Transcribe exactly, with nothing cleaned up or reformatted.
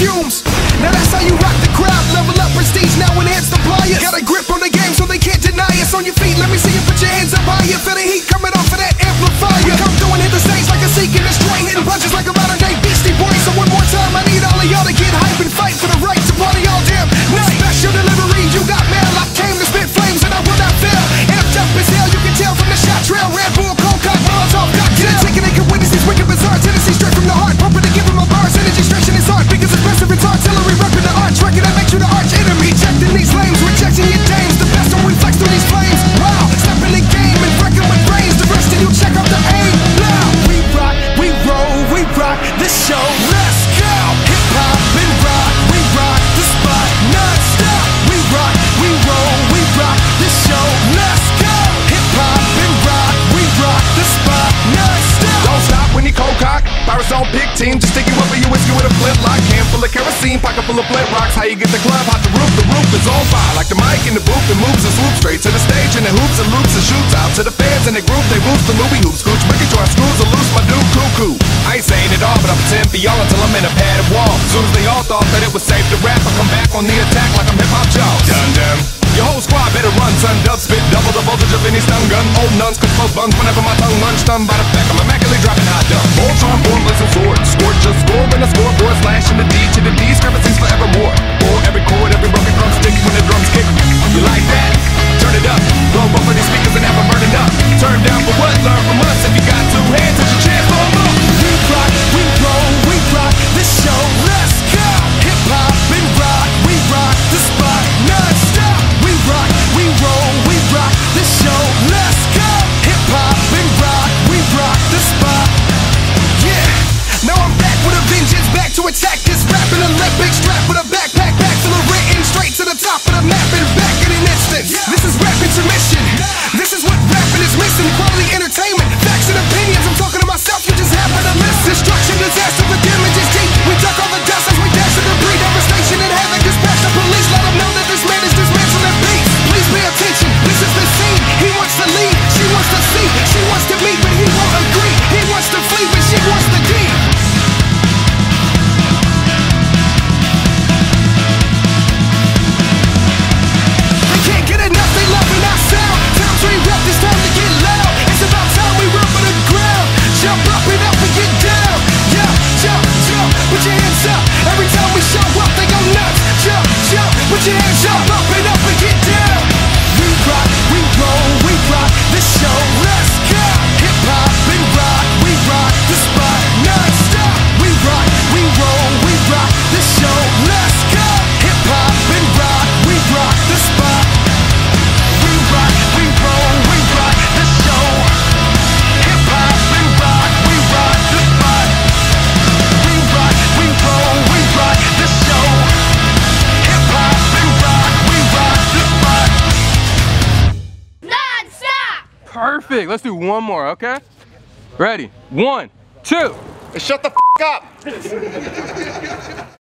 fumes. Now that's how you rock the crowd. Level up prestige, now enhance the pliers. Got a grip on the game so they can't deny us. On your feet, let me see you put your hands up higher. Feel the heat coming off of that amplifier. We come through and hit the stage like a seek and destroy. Hitting punches like a modern day Beastie Boy. So one more time, I need all of y'all to get hype and fight for the right to party all damn night. Special delivery, you got mail. I came to spit flames and I will not fail. Amped up as hell, you can tell from the shot trail. Red Bull, cold cock, Molotov cocktail. Taking and can witness these wicked bizarre tendencies straight from the heart. Pumping to give him a bars. Energy stretching his heart because aggressive it's artillery. Repping the arch, record that makes you the arch enemy. Rejecting these lames, rejecting your dames. The best one reflects through these flames. Wow, step in the game and wrecking with brains. The rest of you check out the aim now. We rock, we roll, we rock this show. Let's go. Hip hop and rock, we rock the spot non-stop. We rock, we roll, we rock this show. Let's go. Hip hop and rock, we rock the spot non-stop. Don't stop when you cold cock. Pirates on big team, just stick you up for you whiskey with a flintlock. Can full of kerosene, pocket full of flint rocks. How you get the club hot? The roof, the roof is on fire. Like the mic in the booth, it moves and swoops straight to the stage. And it hoops and loops and shoots out to the fans in the group. They roost the movie hoops, scooch, making sure I screws or loose my dude cuckoo. I ain't saying it all, but I pretend for y'all until I'm in a padded wall. Soon as they all thought that it was safe to rap, I come back on the attack like I'm hip hop Jaws. Dun dun. Your whole squad better run, son. Dub spit double the voltage of any stun gun. Old nuns could smoke buns whenever my tongue runs. Stunned by the fact I'm immaculately dropping hot dumb. Bolts on formless and sword. Scorch a score when I score for a slash in the D to the discrepancies forevermore. For every chord, every broken drum stick when the drums kick. You like that? Turn it up. Blow up for these speakers and have them burning up. Turn down for what? Learn from us. If you got two hands, it's your chance for more. We rock, we roll, we rock this show. Let's go. Hip hop and rock, we rock the spot non-stop. We rock, we roll, we rock this show. Let's go. Hip hop and rock, we rock the spot. Yeah. Now I'm back with a vengeance, back to attack this rap in a lip, big strap with a backpack, back to the written, straight to the top of the map and back in an instant. Yeah. This is rap intermission. Yeah. This is what rapping is missing, quality entertainment, facts and opinions. I'm talking to myself, you just happen to miss. Destruction, disaster with damages deep. We duck all the dust as we dash the debris. Devastation and havoc, dispatch the police. Let them know that this man is dismantling their beats. Please pay attention, this is the scene. He wants to leave, she wants to see. She wants to meet, but he won't agree. He wants to flee, but she wants to keep. It's time to get loud. It's about time we run for the ground. Jump up and up and get down. Yeah, jump, jump, put your hands up. Every time we show up, they go nuts. Jump, jump, put your hands up. Up and up and get down. We rock, we roll, we rock this show. Let's go. Hip hop and rock, we rock the spot non-stop. We rock, we roll, we rock this show. Let's go. Hip hop and rock, we rock the spot. We rock, we roll, we rock the show. Hip hop, we rock, we rock the spot. We rock, we roll, we rock the show. Hip hop, we rock, we rock the spot. Non-stop! Perfect. Let's do one more, okay? Ready? One, two. Shut the f*** up!